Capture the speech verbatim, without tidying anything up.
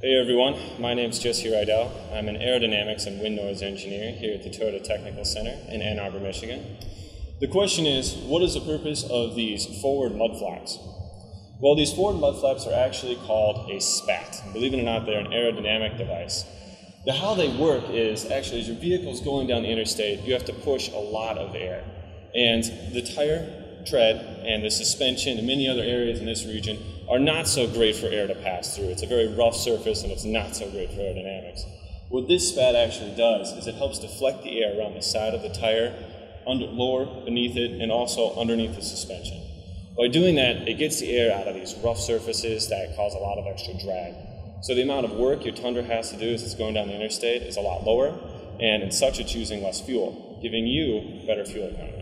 Hey everyone, my name is Jesse Rydell. I'm an aerodynamics and wind noise engineer here at the Toyota Technical Center in Ann Arbor, Michigan. The question is, what is the purpose of these forward mud flaps? Well, these forward mud flaps are actually called a SPAT. Believe it or not, they're an aerodynamic device. The how they work is, actually, as your vehicle's going down the interstate, you have to push a lot of air. And the tire tread and the suspension and many other areas in this region are not so great for air to pass through. It's a very rough surface and it's not so great for aerodynamics. What this SPAT actually does is it helps deflect the air around the side of the tire, under, lower beneath it, and also underneath the suspension. By doing that, it gets the air out of these rough surfaces that cause a lot of extra drag. So the amount of work your Tundra has to do as it's going down the interstate is a lot lower, and in such it's using less fuel, giving you better fuel economy.